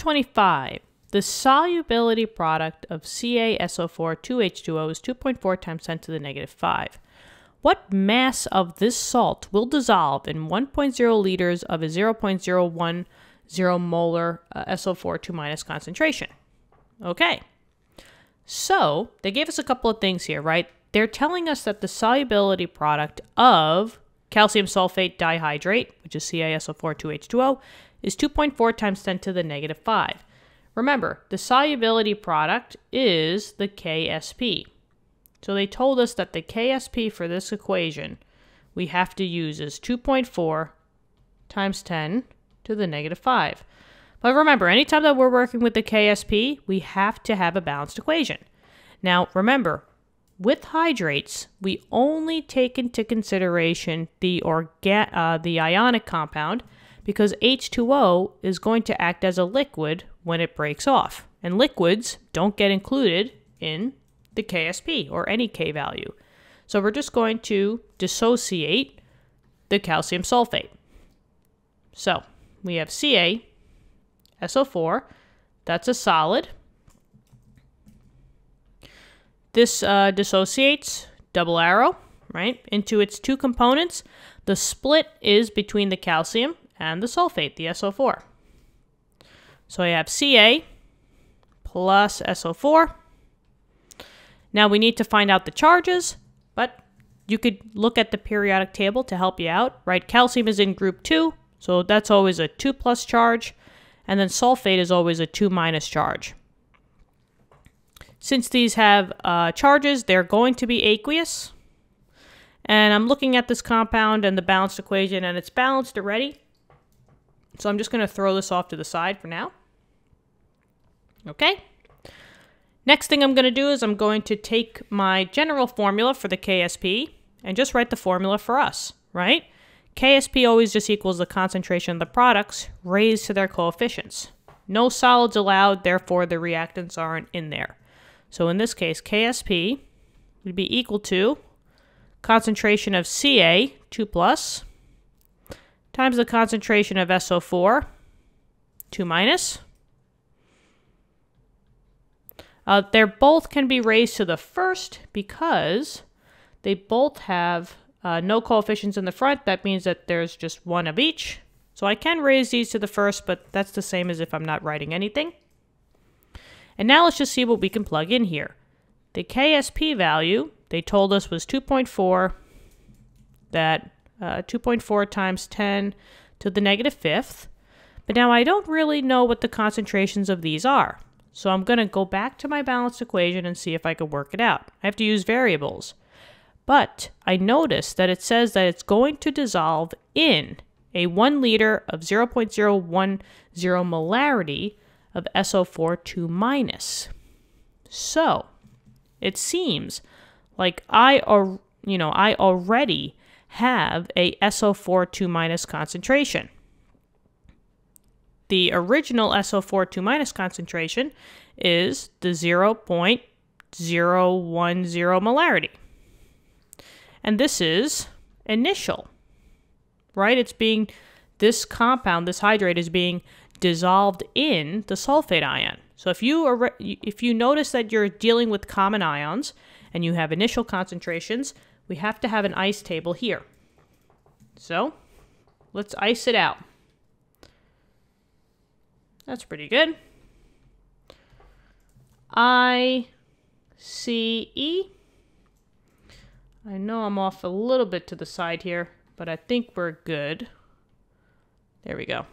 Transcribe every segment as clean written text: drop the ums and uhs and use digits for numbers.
25. The solubility product of CaSO4·2H2O is 2.4 times 10 to the negative 5. What mass of this salt will dissolve in 1.0 liters of a 0.010 molar SO4 2- concentration? Okay, so they gave us a couple of things here, right? They're telling us that the solubility product of calcium sulfate dihydrate, which is CaSO4·2H2O, is 2.4 times 10 to the negative 5. Remember, the solubility product is the KSP. So they told us that the KSP for this equation we have to use is 2.4 times 10 to the negative 5. But remember, anytime that we're working with the KSP, we have to have a balanced equation. Now, remember, with hydrates, we only take into consideration the ionic compound, because H2O is going to act as a liquid when it breaks off. And liquids don't get included in the KSP or any K value. So we're just going to dissociate the calcium sulfate. So we have CaSO4, that's a solid. This dissociates, double arrow, right, into its two components. The split is between the calcium and the sulfate, the SO4. So I have Ca plus SO4. Now we need to find out the charges, but you could look at the periodic table to help you out, right? Calcium is in group 2, so that's always a 2 plus charge, and then sulfate is always a 2 minus charge. Since these have charges, they're going to be aqueous. And I'm looking at this compound and the balanced equation, and it's balanced already. So I'm just going to throw this off to the side for now. Okay. Next thing I'm going to do is I'm going to take my general formula for the KSP and just write the formula for us, right? KSP always just equals the concentration of the products raised to their coefficients. No solids allowed, therefore the reactants aren't in there. So in this case, KSP would be equal to concentration of Ca, 2 plus, times the concentration of SO4, 2 minus. They're both can be raised to the first because they both have no coefficients in the front. That means that there's just one of each. So I can raise these to the first, but that's the same as if I'm not writing anything. And now let's just see what we can plug in here. The KSP value they told us was 2.4, that 2.4 times 10 to the negative 5th. But now I don't really know what the concentrations of these are. So I'm going to go back to my balanced equation and see if I can work it out. I have to use variables. But I noticed that it says that it's going to dissolve in a 1 liter of 0.010 molarity of SO4 2-. So it seems like I already have a SO4 2- concentration. The original SO4 2- concentration is the 0.010 molarity. And this is initial, right? This compound, this hydrate is being dissolved in the sulfate ion. So if you notice that you're dealing with common ions and you have initial concentrations, we have to have an ice table here. So let's ice it out. That's pretty good. ICE. I know I'm off a little bit to the side here, but I think we're good. There we go.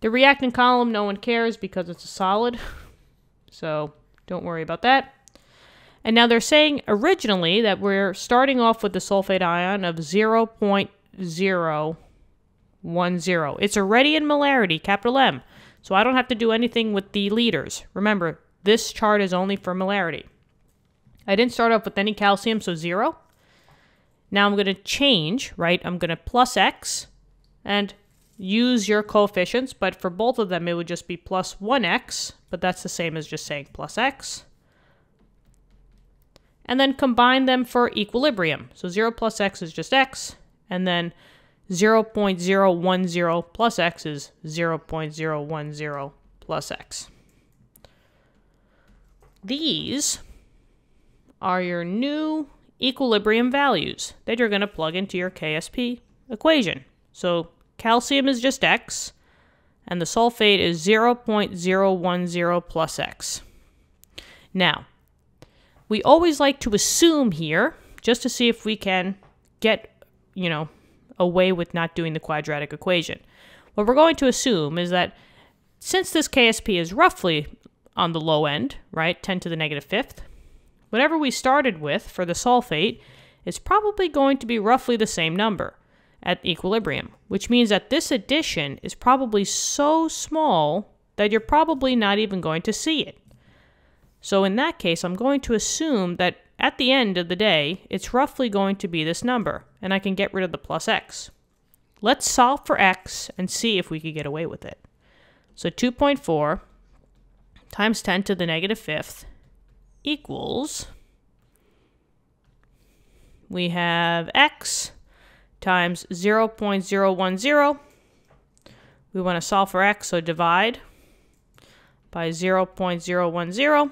The reactant column, no one cares because it's a solid, so don't worry about that. And now they're saying originally that we're starting off with the sulfate ion of 0.010. It's already in molarity, capital M, so I don't have to do anything with the liters. Remember, this chart is only for molarity. I didn't start off with any calcium, so 0. Now I'm going to change, right? I'm going to plus X and use your coefficients, but for both of them it would just be plus 1x, but that's the same as just saying plus x. And then combine them for equilibrium. So 0 plus x is just x, and then 0.010 plus x is 0.010 plus x. These are your new equilibrium values that you're going to plug into your KSP equation. So calcium is just x, and the sulfate is 0.010 plus x. Now, we always like to assume here, just to see if we can get, away with not doing the quadratic equation. What we're going to assume is that since this KSP is roughly on the low end, right, 10 to the negative fifth, whatever we started with for the sulfate is probably going to be roughly the same number at equilibrium, which means that this addition is probably so small that you're probably not even going to see it. So in that case, I'm going to assume that at the end of the day, it's roughly going to be this number, and I can get rid of the plus x. Let's solve for x and see if we could get away with it. So 2.4 times 10 to the negative fifth equals, we have x times 0.010. We want to solve for x, so divide by 0.010.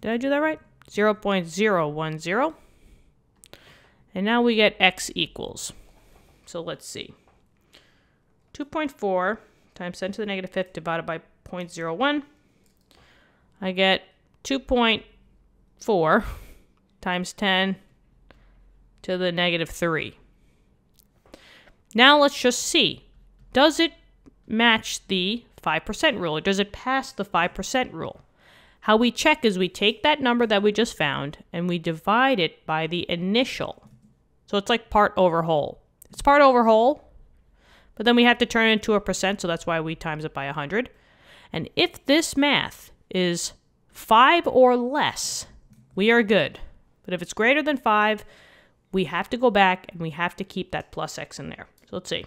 Did I do that right? 0.010. And now we get x equals. So let's see. 2.4 times 10 to the negative fifth divided by 0.01. I get 2.4 times 10 to the negative 3. Now let's just see. Does it match the 5% rule, or does it pass the 5% rule? How we check is we take that number that we just found and we divide it by the initial. So it's like part over whole. It's part over whole, but then we have to turn it into a percent, so that's why we times it by 100. And if this math is 5 or less, we are good. But if it's greater than 5, we have to go back and we have to keep that plus x in there. So let's see.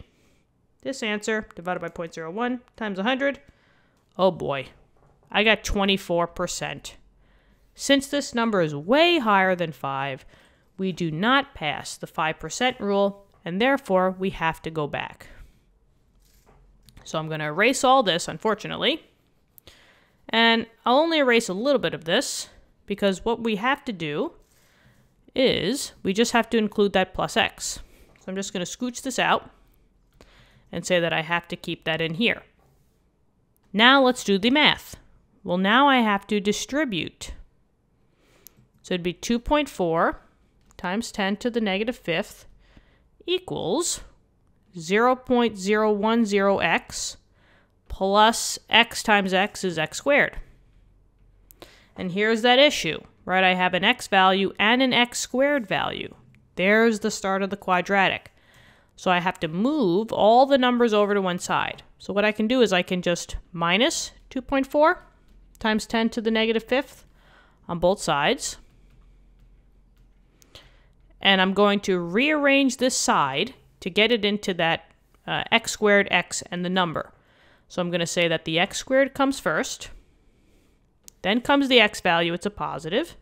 This answer divided by 0.01 times 100. Oh boy. I got 24%. Since this number is way higher than 5, we do not pass the 5% rule, and therefore we have to go back. So I'm going to erase all this, unfortunately. And I'll only erase a little bit of this, because what we have to do is we just have to include that plus x. So I'm just going to scooch this out and say that I have to keep that in here. Now let's do the math. Well, now I have to distribute. So it'd be 2.4 times 10 to the negative fifth equals 0.010x plus x times x is x squared. And here's that issue, right? I have an x value and an x squared value. There's the start of the quadratic. So I have to move all the numbers over to one side. So what I can do is I can just minus 2.4 times 10 to the negative fifth on both sides. And I'm going to rearrange this side to get it into that x squared, x, and the number. So I'm going to say that the x squared comes first. Then comes the x value. It's a positive.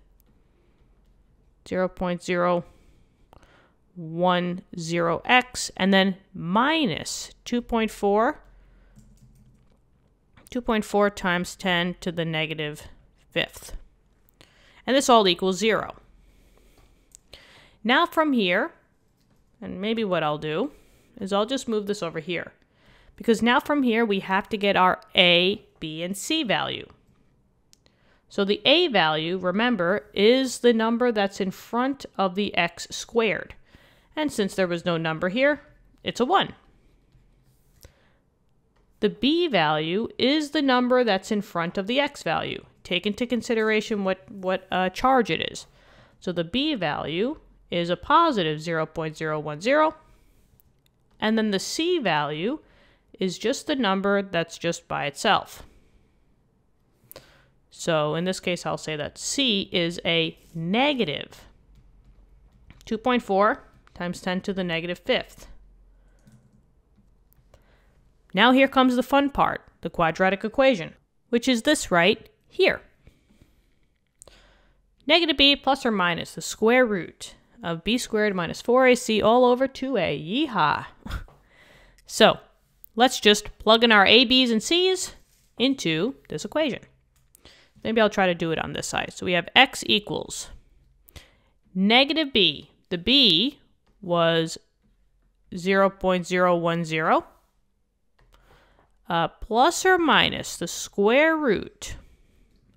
0.010x. And then minus 2.4. 2.4 times 10 to the negative fifth. And this all equals 0. Now from here, and maybe what I'll do, is I'll just move this over here. Because now from here, we have to get our a, b, and c value. So the a value, remember, is the number that's in front of the x squared. And since there was no number here, it's a 1. The b value is the number that's in front of the x value. Take into consideration what charge it is. So the b value is a positive 0.010. And then the c value is just the number that's just by itself. So in this case, I'll say that c is a negative 2.4 times 10 to the negative fifth. Now here comes the fun part, the quadratic equation, which is this right here. Negative b plus or minus the square root of b squared minus 4ac all over 2a. Yeehaw! So let's just plug in our a, b's, and c's into this equation. Maybe I'll try to do it on this side. So we have x equals negative b. The b was 0.010 plus or minus the square root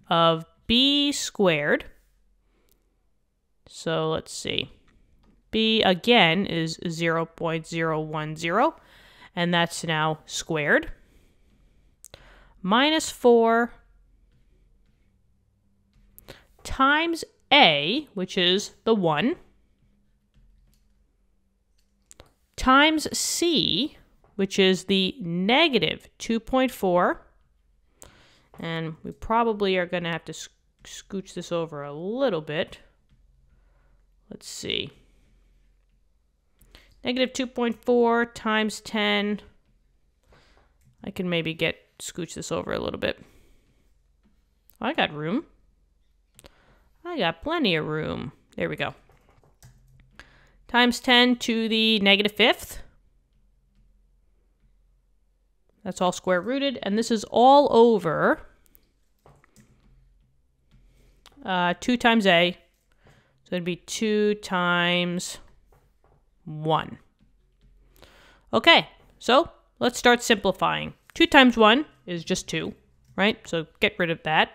of b squared. So let's see. B again is 0.010, and that's now squared, minus 4 times a, which is the 1, times c, which is the negative 2.4. And we probably are going to have to scooch this over a little bit. Let's see. Negative 2.4 times 10. I can maybe scooch this over a little bit. I got room. I got plenty of room. There we go. Times 10 to the negative fifth. That's all square rooted. And this is all over 2 times a. So it'd be 2 times 1. Okay, so let's start simplifying. 2 times 1 is just 2, right? So get rid of that.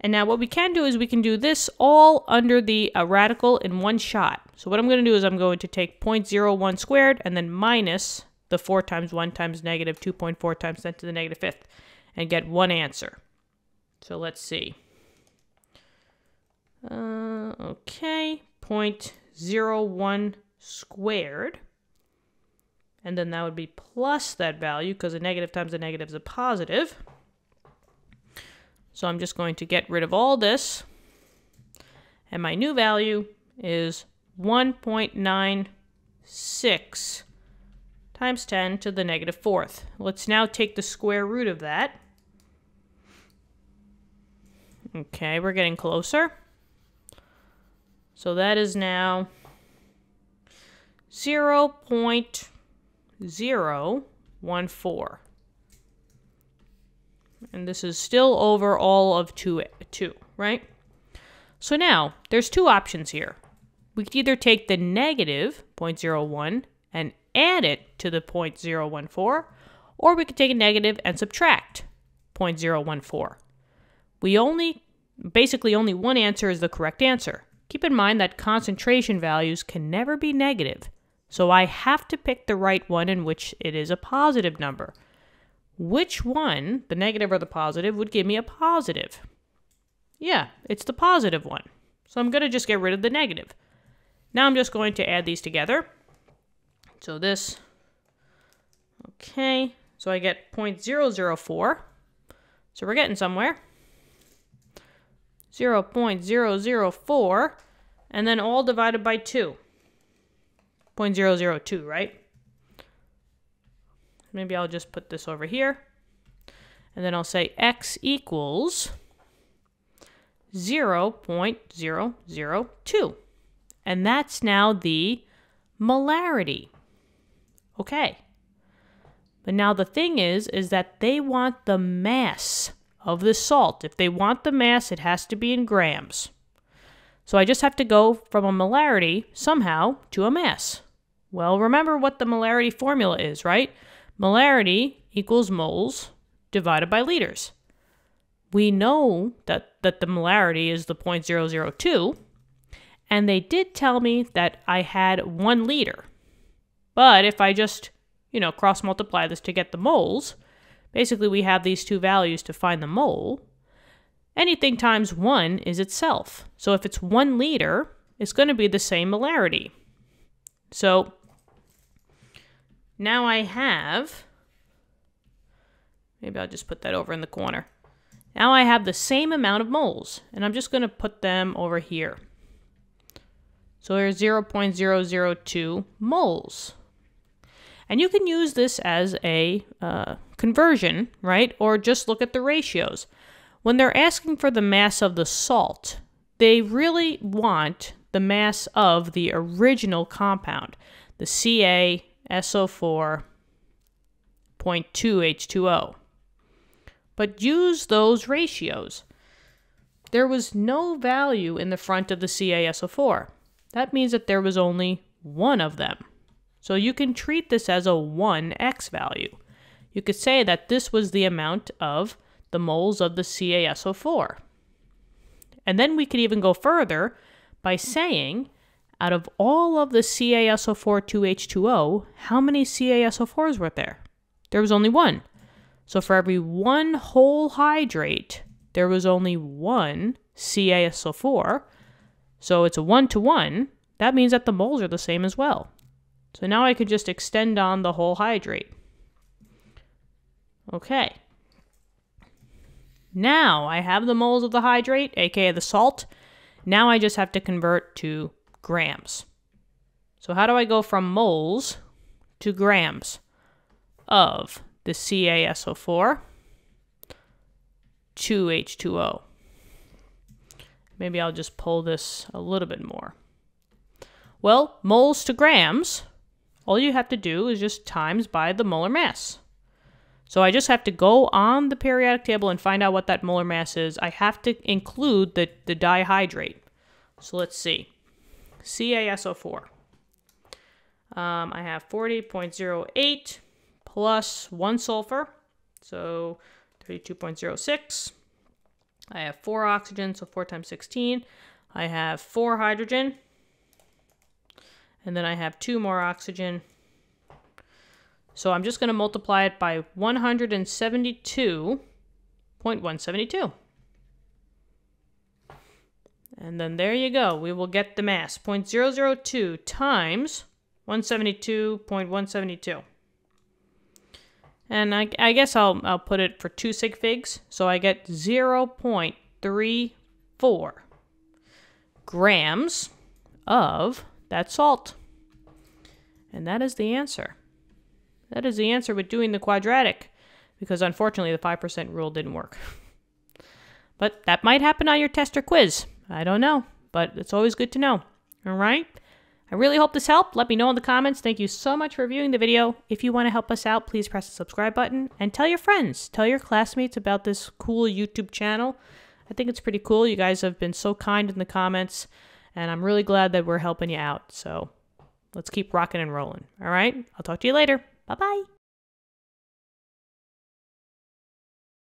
And now what we can do is we can do this all under the radical in one shot. So what I'm going to do is I'm going to take 0.01 squared and then minus the 4 times 1 times negative 2.4 times 10 to the negative fifth and get one answer. So let's see. Okay, 0.01 squared. And then that would be plus that value because a negative times a negative is a positive. So I'm just going to get rid of all this. And my new value is 1.96 times 10 to the negative fourth. Let's now take the square root of that. Okay, we're getting closer. So that is now 0.014. And this is still over all of 2, right? So now, there's two options here. We could either take the negative 0.01 and add it to the 0.014, or we could take a negative and subtract 0.014. We basically only one answer is the correct answer. Keep in mind that concentration values can never be negative, so I have to pick the right one in which it is a positive number. Which one, the negative or the positive, would give me a positive? Yeah, it's the positive one. So I'm going to just get rid of the negative. Now I'm just going to add these together. So this, okay, so I get 0.004. So we're getting somewhere. 0.004, and then all divided by 2. 0.002, right? Maybe I'll just put this over here. And then I'll say x equals 0.002. And that's now the molarity. Okay. But now the thing is that they want the mass of the salt. If they want the mass, it has to be in grams. So I just have to go from a molarity somehow to a mass. Well, remember what the molarity formula is, right? Molarity equals moles divided by liters. We know that the molarity is the 0.002, and they did tell me that I had 1 liter. But if I just, cross multiply this to get the moles, basically we have these two values to find the mole. Anything times 1 is itself. So if it's 1 liter, it's going to be the same molarity. So now I have, maybe I'll just put that over in the corner. Now I have the same amount of moles, and I'm just going to put them over here. So there's 0.002 moles. And you can use this as a conversion, right? Or just look at the ratios. When they're asking for the mass of the salt, they really want the mass of the original compound, the CaSO4.2H2O. But use those ratios. There was no value in the front of the CaSO4. That means that there was only one of them. So you can treat this as a 1x value. You could say that this was the amount of the moles of the CaSO4. And then we could even go further by saying, out of all of the CaSO4·2H2O, how many CaSO4s were there? There was only one. So for every one whole hydrate, there was only one CaSO4. So it's a 1-to-1. That means that the moles are the same as well. So now I could just extend on the whole hydrate. Okay. Now I have the moles of the hydrate, aka the salt. Now I just have to convert to grams. So how do I go from moles to grams of the CaSO4.2H2O? Maybe I'll just pull this a little bit more. Well, moles to grams, all you have to do is just times by the molar mass. So I just have to go on the periodic table and find out what that molar mass is. I have to include the dihydrate. So let's see. CaSO4. I have 40.08 plus 1 sulfur, so 32.06. I have 4 oxygen, so 4 times 16. I have 4 hydrogen. And then I have 2 more oxygen. So I'm just going to multiply it by 172.172. And then there you go. We will get the mass, 0.002 times 172.172. And I guess I'll put it for 2 sig figs. So I get 0.34 grams of that salt. And that is the answer. That is the answer with doing the quadratic, because unfortunately the 5% rule didn't work. But that might happen on your test or quiz. I don't know, but it's always good to know. All right? I really hope this helped. Let me know in the comments. Thank you so much for viewing the video. If you want to help us out, please press the subscribe button and tell your friends, tell your classmates about this cool YouTube channel. I think it's pretty cool. You guys have been so kind in the comments, and I'm really glad that we're helping you out. So let's keep rocking and rolling. All right? I'll talk to you later. Bye-bye.